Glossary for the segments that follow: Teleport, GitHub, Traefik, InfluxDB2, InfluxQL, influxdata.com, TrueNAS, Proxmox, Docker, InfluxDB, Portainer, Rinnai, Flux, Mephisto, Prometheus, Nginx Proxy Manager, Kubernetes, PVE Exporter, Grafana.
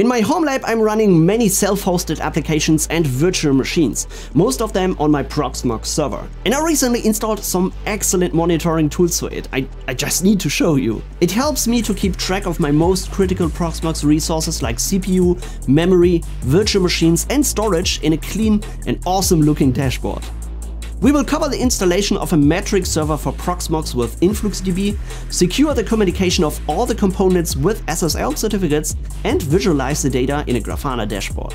In my home lab, I'm running many self-hosted applications and virtual machines, most of them on my Proxmox server. And I recently installed some excellent monitoring tools for it. I just need to show you. It helps me to keep track of my most critical Proxmox resources like CPU, memory, virtual machines and storage in a clean and awesome looking dashboard. We will cover the installation of a metric server for Proxmox with InfluxDB, secure the communication of all the components with SSL certificates, and visualize the data in a Grafana dashboard.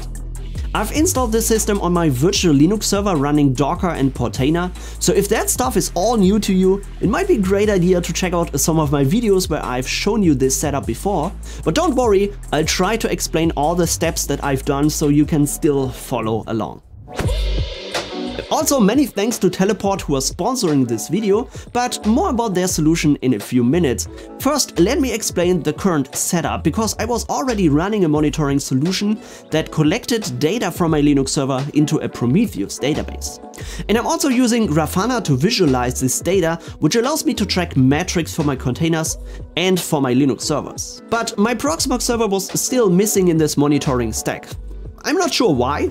I've installed this system on my virtual Linux server running Docker and Portainer, so if that stuff is all new to you, it might be a great idea to check out some of my videos where I've shown you this setup before. But don't worry, I'll try to explain all the steps that I've done so you can still follow along. Also, many thanks to Teleport who are sponsoring this video, but more about their solution in a few minutes. First, let me explain the current setup, because I was already running a monitoring solution that collected data from my Linux server into a Prometheus database. And I'm also using Grafana to visualize this data, which allows me to track metrics for my containers and for my Linux servers. But my Proxmox server was still missing in this monitoring stack. I'm not sure why.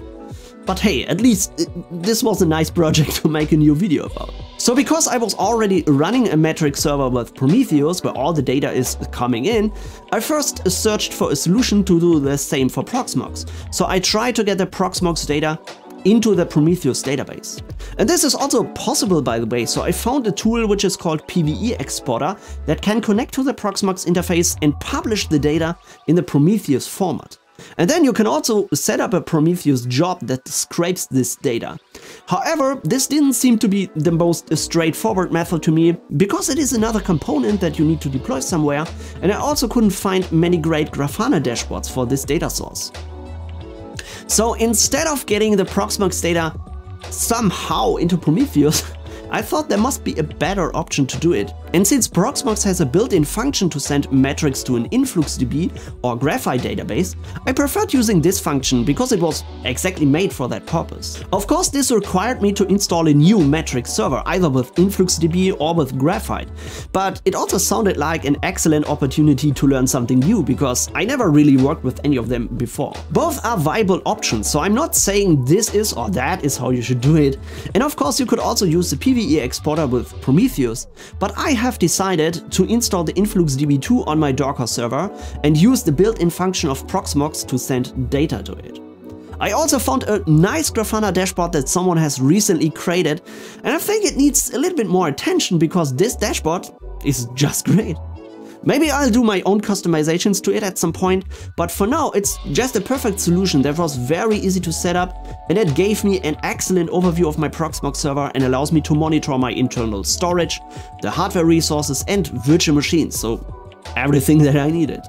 But hey, at least this was a nice project to make a new video about. So because I was already running a metric server with Prometheus, where all the data is coming in, I first searched for a solution to do the same for Proxmox. So I tried to get the Proxmox data into the Prometheus database. And this is also possible, by the way, so I found a tool which is called PVE Exporter that can connect to the Proxmox interface and publish the data in the Prometheus format. And then you can also set up a Prometheus job that scrapes this data. However, this didn't seem to be the most straightforward method to me, because it is another component that you need to deploy somewhere, and I also couldn't find many great Grafana dashboards for this data source. So instead of getting the Proxmox data somehow into Prometheus, I thought there must be a better option to do it. And since Proxmox has a built-in function to send metrics to an InfluxDB or Graphite database, I preferred using this function because it was exactly made for that purpose. Of course, this required me to install a new metric server, either with InfluxDB or with Graphite. But it also sounded like an excellent opportunity to learn something new, because I never really worked with any of them before. Both are viable options, so I'm not saying this is or that is how you should do it. And of course, you could also use the PVE exporter with Prometheus, but I have decided to install the InfluxDB2 on my Docker server and use the built-in function of Proxmox to send data to it. I also found a nice Grafana dashboard that someone has recently created, and I think it needs a little bit more attention because this dashboard is just great. Maybe I'll do my own customizations to it at some point, but for now it's just a perfect solution that was very easy to set up, and it gave me an excellent overview of my Proxmox server and allows me to monitor my internal storage, the hardware resources and virtual machines, so everything that I needed.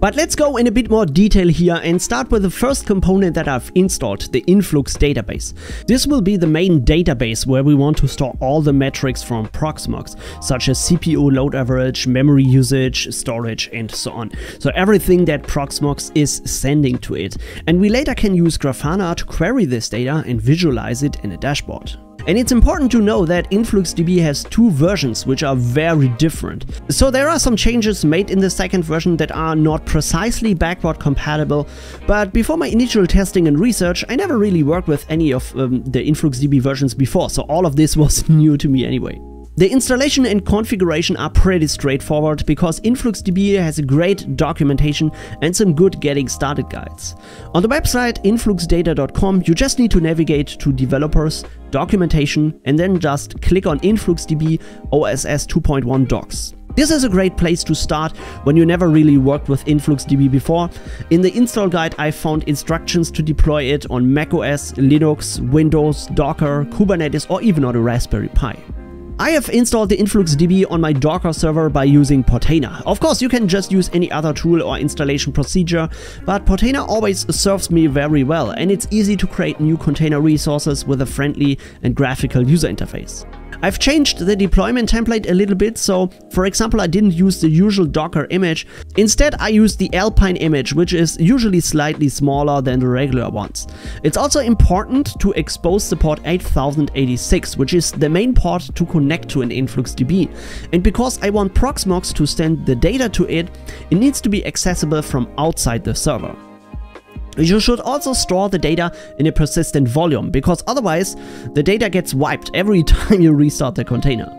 But let's go in a bit more detail here and start with the first component that I've installed, the Influx database. This will be the main database where we want to store all the metrics from Proxmox, such as CPU load average, memory usage, storage and so on. So everything that Proxmox is sending to it. And we later can use Grafana to query this data and visualize it in a dashboard. And it's important to know that InfluxDB has two versions which are very different. So there are some changes made in the second version that are not precisely backward compatible, but before my initial testing and research, I never really worked with any of the InfluxDB versions before, so all of this was new to me anyway. The installation and configuration are pretty straightforward because InfluxDB has a great documentation and some good getting started guides. On the website influxdata.com, you just need to navigate to developers, documentation, and then just click on InfluxDB OSS 2.1 docs. This is a great place to start when you never really worked with InfluxDB before. In the install guide, I found instructions to deploy it on macOS, Linux, Windows, Docker, Kubernetes, or even on a Raspberry Pi. I have installed the InfluxDB on my Docker server by using Portainer. Of course, you can just use any other tool or installation procedure, but Portainer always serves me very well, and it's easy to create new container resources with a friendly and graphical user interface. I've changed the deployment template a little bit, so for example I didn't use the usual Docker image. Instead I used the Alpine image, which is usually slightly smaller than the regular ones. It's also important to expose the port 8086, which is the main port to connect to an InfluxDB. And because I want Proxmox to send the data to it, it needs to be accessible from outside the server. You should also store the data in a persistent volume, because otherwise the data gets wiped every time you restart the container.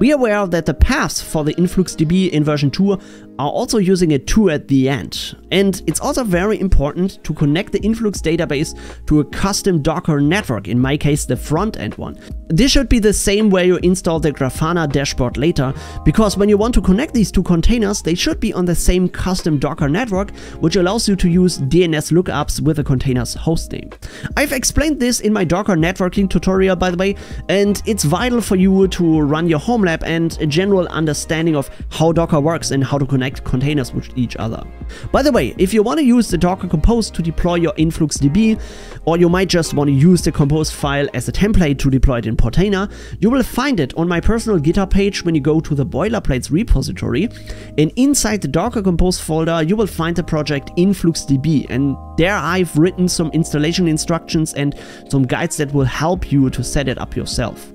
Be aware that the paths for the InfluxDB in version 2 are also using a 2 at the end. And it's also very important to connect the Influx database to a custom Docker network, in my case the front-end one. This should be the same way you install the Grafana dashboard later, because when you want to connect these two containers, they should be on the same custom Docker network, which allows you to use DNS lookups with the container's hostname. I've explained this in my Docker networking tutorial, by the way, and it's vital for you to run your home lab and a general understanding of how Docker works and how to connect containers with each other. By the way, if you want to use the Docker Compose to deploy your InfluxDB, or you might just want to use the Compose file as a template to deploy it in Portainer, you will find it on my personal GitHub page when you go to the boilerplates repository, and inside the Docker Compose folder you will find the project InfluxDB, and there I've written some installation instructions and some guides that will help you to set it up yourself.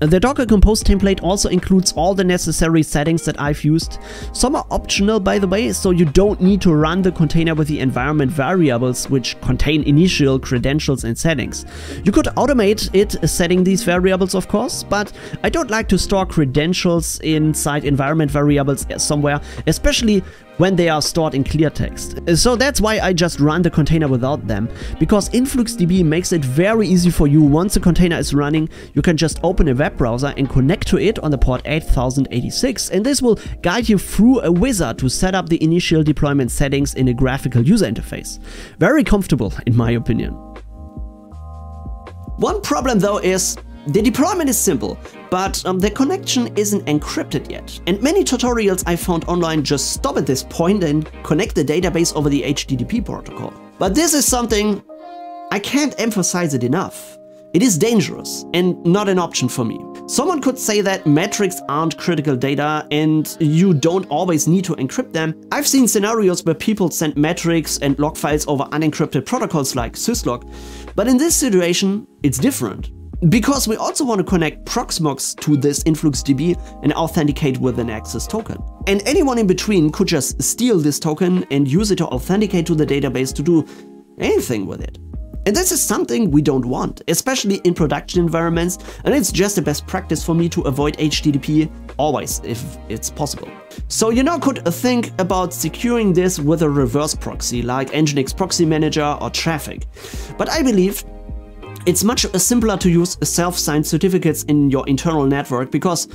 The Docker Compose template also includes all the necessary settings that I've used. Some are optional, by the way, so you don't need to run the container with the environment variables, which contain initial credentials and settings. You could automate it setting these variables, of course, but I don't like to store credentials inside environment variables somewhere, especially when they are stored in clear text. So that's why I just run the container without them, because InfluxDB makes it very easy for you. Once the container is running, you can just open a web browser and connect to it on the port 8086, and this will guide you through a wizard to set up the initial deployment settings in a graphical user interface. Very comfortable, in my opinion. One problem though is the deployment is simple, but the connection isn't encrypted yet, and many tutorials I found online just stop at this point and connect the database over the HTTP protocol. But this is something I can't emphasize it enough. It is dangerous and not an option for me. Someone could say that metrics aren't critical data and you don't always need to encrypt them. I've seen scenarios where people send metrics and log files over unencrypted protocols like syslog, but in this situation it's different, because we also want to connect Proxmox to this InfluxDB and authenticate with an access token. And anyone in between could just steal this token and use it to authenticate to the database to do anything with it. And this is something we don't want, especially in production environments, and it's just the best practice for me to avoid HTTP always, if it's possible. So you now could think about securing this with a reverse proxy like Nginx Proxy Manager or Traefik. But I believe it's much simpler to use self-signed certificates in your internal network, because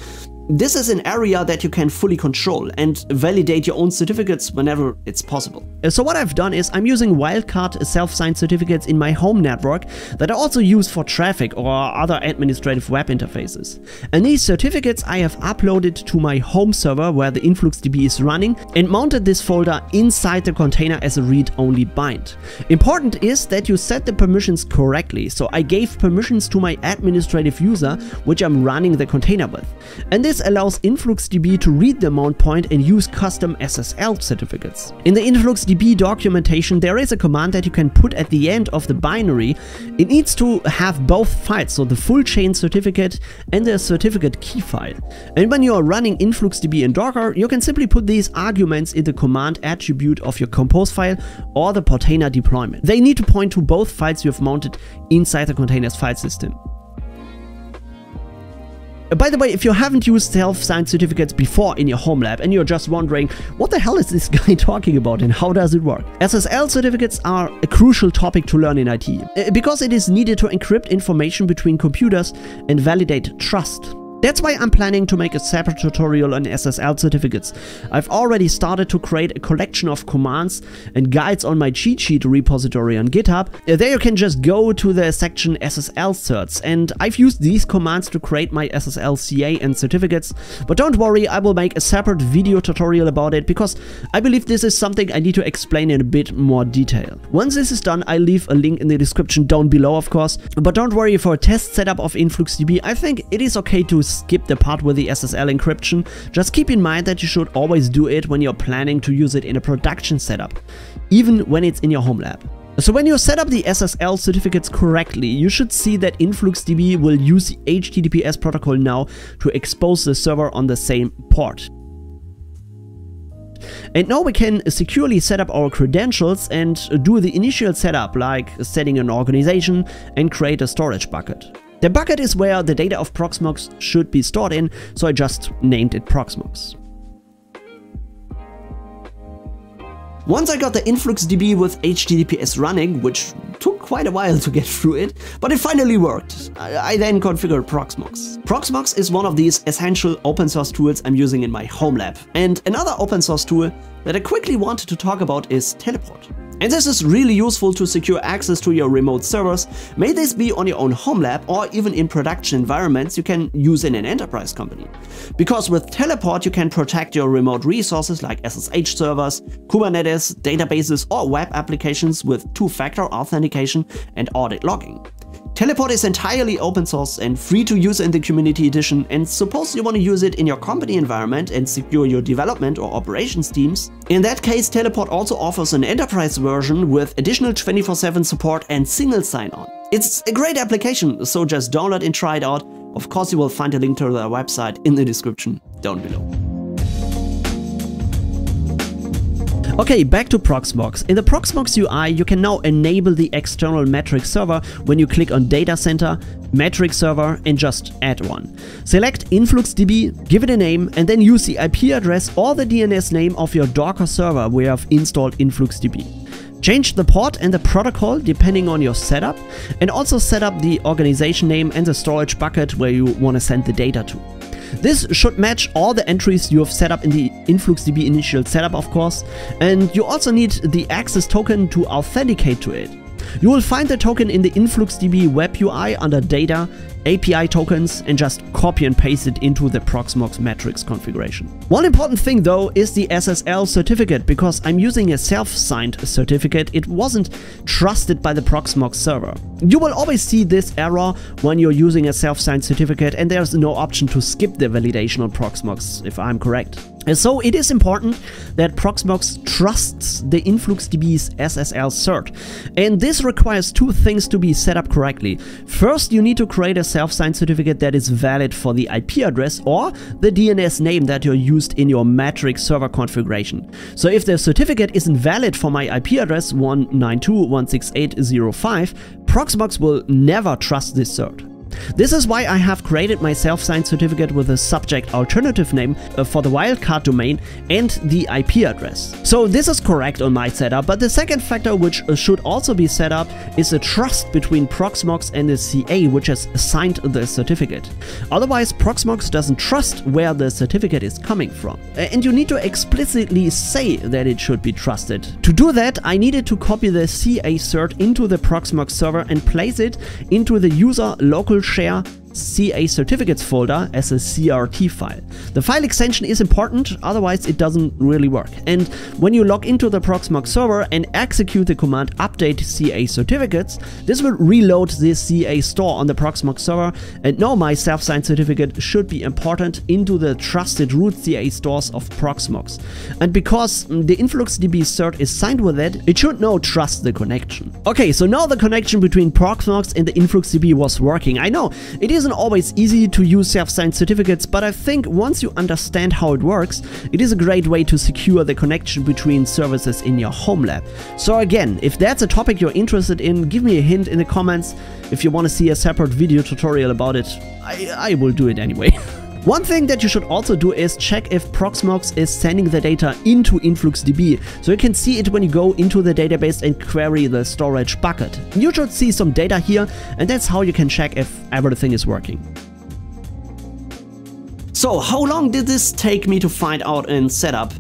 this is an area that you can fully control and validate your own certificates whenever it's possible. So what I've done is I'm using wildcard self-signed certificates in my home network that I also use for Traefik or other administrative web interfaces. And these certificates I have uploaded to my home server where the InfluxDB is running, and mounted this folder inside the container as a read-only bind. Important is that you set the permissions correctly, so I gave permissions to my administrative user which I'm running the container with. And this allows InfluxDB to read the mount point and use custom SSL certificates. In the InfluxDB documentation there is a command that you can put at the end of the binary. It needs to have both files, so the full chain certificate and the certificate key file. And when you are running InfluxDB in Docker, you can simply put these arguments in the command attribute of your compose file or the Portainer deployment. They need to point to both files you have mounted inside the container's file system. By the way, if you haven't used self-signed certificates before in your home lab and you're just wondering what the hell is this guy talking about and how does it work, SSL certificates are a crucial topic to learn in IT, because it is needed to encrypt information between computers and validate trust. That's why I'm planning to make a separate tutorial on SSL certificates. I've already started to create a collection of commands and guides on my cheat sheet repository on GitHub. There you can just go to the section SSL certs, and I've used these commands to create my SSL CA and certificates. But don't worry, I will make a separate video tutorial about it, because I believe this is something I need to explain in a bit more detail. Once this is done, I'll leave a link in the description down below, of course. But don't worry, for a test setup of InfluxDB, I think it is okay to skip the part with the SSL encryption, just keep in mind that you should always do it when you're planning to use it in a production setup, even when it's in your home lab. So when you set up the SSL certificates correctly, you should see that InfluxDB will use the HTTPS protocol now to expose the server on the same port. And now we can securely set up our credentials and do the initial setup, like setting an organization and create a storage bucket. The bucket is where the data of Proxmox should be stored in, so I just named it Proxmox. Once I got the InfluxDB with HTTPS running, which took quite a while to get through it, but it finally worked. I then configured Proxmox. Proxmox is one of these essential open source tools I'm using in my home lab. And another open source tool that I quickly wanted to talk about is Teleport. And this is really useful to secure access to your remote servers. May this be on your own home lab or even in production environments you can use in an enterprise company. Because with Teleport you can protect your remote resources like SSH servers, Kubernetes, databases or web applications with two-factor authentication and audit logging. Teleport is entirely open source and free to use in the Community Edition, and suppose you want to use it in your company environment and secure your development or operations teams. In that case, Teleport also offers an enterprise version with additional 24/7 support and single sign-on. It's a great application, so just download and try it out. Of course, you will find a link to their website in the description down below. Okay, back to Proxmox. In the Proxmox UI, you can now enable the external metric server when you click on Data Center, Metric Server, and just add one. Select InfluxDB, give it a name, and then use the IP address or the DNS name of your Docker server where you have installed InfluxDB. Change the port and the protocol depending on your setup, and also set up the organization name and the storage bucket where you want to send the data to. This should match all the entries you have set up in the InfluxDB initial setup, of course, and you also need the access token to authenticate to it. You will find the token in the InfluxDB web UI under Data, API tokens, and just copy and paste it into the Proxmox metrics configuration. One important thing though is the SSL certificate, because I'm using a self-signed certificate. It wasn't trusted by the Proxmox server. You will always see this error when you're using a self-signed certificate, and there's no option to skip the validation on Proxmox, if I'm correct. And so it is important that Proxmox trusts the InfluxDB's SSL cert. And this requires two things to be set up correctly. First, you need to create a self-signed certificate that is valid for the IP address or the DNS name that you used in your metric server configuration. So if the certificate isn't valid for my IP address 192.168.0.5, Proxmox will never trust this cert. This is why I have created my self-signed certificate with a subject alternative name for the wildcard domain and the IP address. So this is correct on my setup, but the second factor which should also be set up is the trust between Proxmox and the CA which has signed the certificate. Otherwise, Proxmox doesn't trust where the certificate is coming from. And you need to explicitly say that it should be trusted. To do that, I needed to copy the CA cert into the Proxmox server and place it into the user local share CA certificates folder as a CRT file. The file extension is important, otherwise it doesn't really work. And when you log into the Proxmox server and execute the command update CA certificates, this will reload this CA store on the Proxmox server, and now my self-signed certificate should be imported into the trusted root CA stores of Proxmox. And because the InfluxDB cert is signed with it, it should now trust the connection. Okay, so now the connection between Proxmox and the InfluxDB was working. I know, it isn't always easy to use self-signed certificates, but I think once you understand how it works, it is a great way to secure the connection between services in your home lab. So again, if that's a topic you're interested in, give me a hint in the comments. If you want to see a separate video tutorial about it, I will do it anyway. One thing that you should also do is check if Proxmox is sending the data into InfluxDB, so you can see it when you go into the database and query the storage bucket. You should see some data here, and that's how you can check if everything is working. So how long did this take me to find out and set up?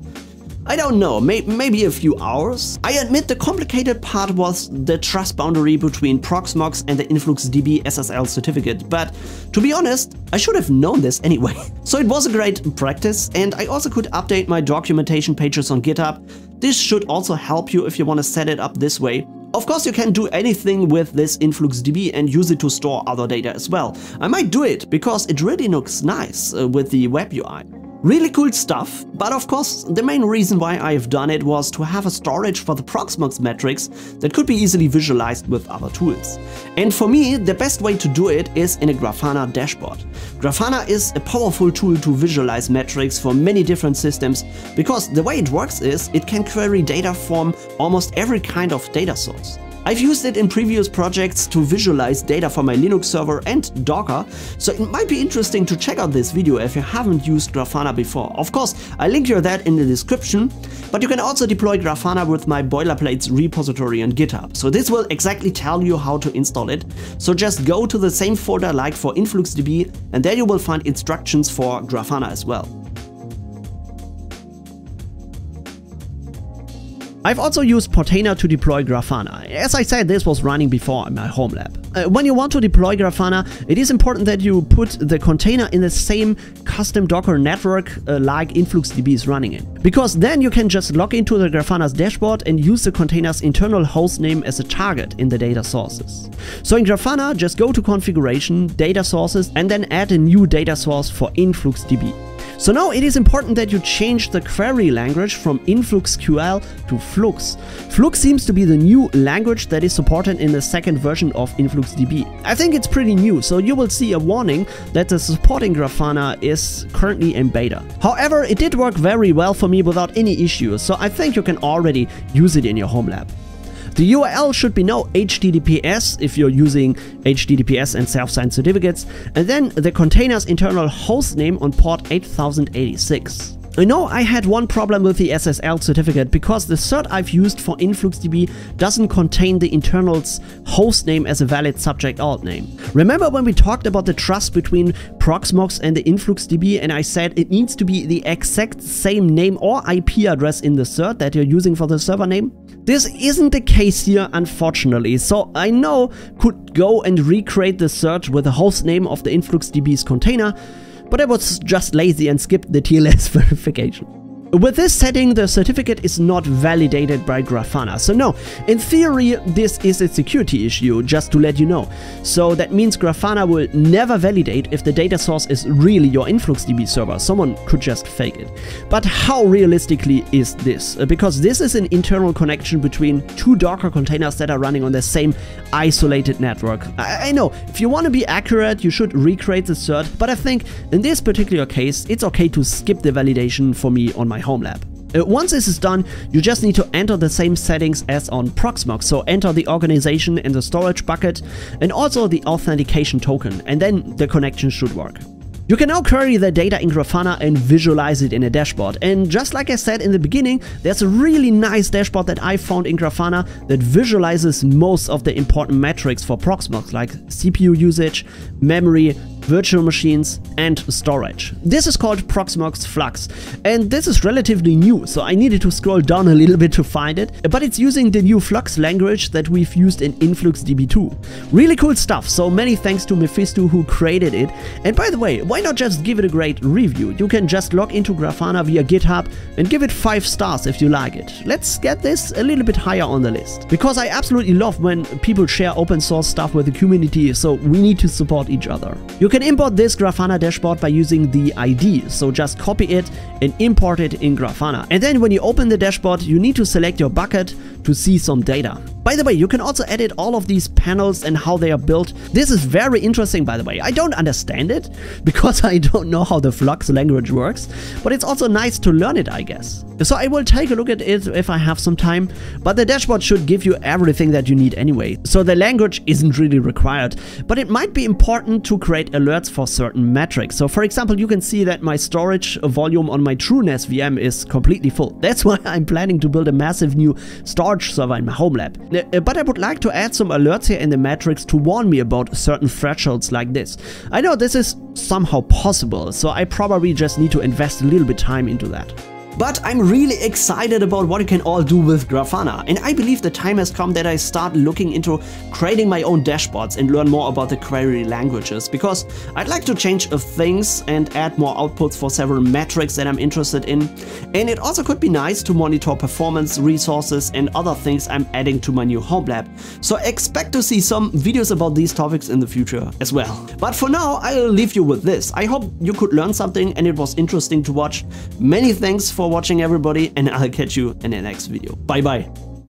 I don't know, maybe a few hours? I admit the complicated part was the trust boundary between Proxmox and the InfluxDB SSL certificate, but to be honest, I should have known this anyway. So it was a great practice, and I also could update my documentation pages on GitHub. This should also help you if you want to set it up this way. Of course, you can do anything with this InfluxDB and use it to store other data as well. I might do it because it really looks nice with the web UI. Really cool stuff, but of course the main reason why I've done it was to have a storage for the Proxmox metrics that could be easily visualized with other tools. And for me, the best way to do it is in a Grafana dashboard. Grafana is a powerful tool to visualize metrics for many different systems, because the way it works is it can query data from almost every kind of data source. I've used it in previous projects to visualize data for my Linux server and Docker, so it might be interesting to check out this video if you haven't used Grafana before. Of course, I'll link you that in the description, but you can also deploy Grafana with my boilerplates repository on GitHub. So this will exactly tell you how to install it. So just go to the same folder like for InfluxDB, and there you will find instructions for Grafana as well. I've also used Portainer to deploy Grafana. As I said, this was running before in my home lab. When you want to deploy Grafana, it is important that you put the container in the same custom Docker network like InfluxDB is running in. Because then you can just log into the Grafana's dashboard and use the container's internal host name as a target in the data sources. So in Grafana, just go to Configuration, Data Sources, and then add a new data source for InfluxDB. So now it is important that you change the query language from InfluxQL to Flux. Flux seems to be the new language that is supported in the second version of InfluxDB. I think it's pretty new, so you will see a warning that the supporting Grafana is currently in beta. However, it did work very well for me without any issues, so I think you can already use it in your home lab. The URL should be now HTTPS if you're using HTTPS and self-signed certificates, and then the container's internal host name on port 8086. I know I had one problem with the SSL certificate because the cert I've used for InfluxDB doesn't contain the internal's host name as a valid subject alt name. Remember when we talked about the trust between Proxmox and the InfluxDB, and I said it needs to be the exact same name or IP address in the cert that you're using for the server name? This isn't the case here, unfortunately, so I now could go and recreate the cert with the host name of the InfluxDB's container, but I was just lazy and skipped the TLS verification. With this setting, the certificate is not validated by Grafana. So no, in theory, this is a security issue, just to let you know. So that means Grafana will never validate if the data source is really your InfluxDB server. Someone could just fake it. But how realistically is this? Because this is an internal connection between two Docker containers that are running on the same isolated network. I know, if you want to be accurate, you should recreate the cert, but I think in this particular case, it's okay to skip the validation for me on my home lab. Once this is done, you just need to enter the same settings as on Proxmox. So enter the organization and the storage bucket and also the authentication token, and then the connection should work. You can now query the data in Grafana and visualize it in a dashboard. And just like I said in the beginning, there's a really nice dashboard that I found in Grafana that visualizes most of the important metrics for Proxmox, like CPU usage, memory, virtual machines, and storage. This is called Proxmox Flux, and this is relatively new, so I needed to scroll down a little bit to find it, but it's using the new Flux language that we've used in InfluxDB2. Really cool stuff, so many thanks to Mephisto who created it. And by the way, why not just give it a great review? You can just log into Grafana via GitHub and give it 5 stars if you like it. Let's get this a little bit higher on the list, because I absolutely love when people share open source stuff with the community, so we need to support each other. You can import this Grafana dashboard by using the ID, so just copy it and import it in Grafana. And then when you open the dashboard, you need to select your bucket to see some data. By the way, you can also edit all of these panels and how they are built. This is very interesting, by the way. I don't understand it, because I don't know how the Flux language works, but it's also nice to learn it, I guess. So I will take a look at it if I have some time, but the dashboard should give you everything that you need anyway. So the language isn't really required, but it might be important to create alerts for certain metrics. So for example, you can see that my storage volume on my TrueNAS VM is completely full. That's why I'm planning to build a massive new storage server in my home lab. But I would like to add some alerts here in the metrics to warn me about certain thresholds like this. I know this is somehow possible, so I probably just need to invest a little bit of time into that. But I'm really excited about what you can all do with Grafana, and I believe the time has come that I start looking into creating my own dashboards and learn more about the query languages, because I'd like to change things and add more outputs for several metrics that I'm interested in. And it also could be nice to monitor performance, resources, and other things I'm adding to my new home lab. So expect to see some videos about these topics in the future as well. But for now, I'll leave you with this. I hope you could learn something and it was interesting to watch. Many thanks for watching, everybody, and I'll catch you in the next video. Bye bye.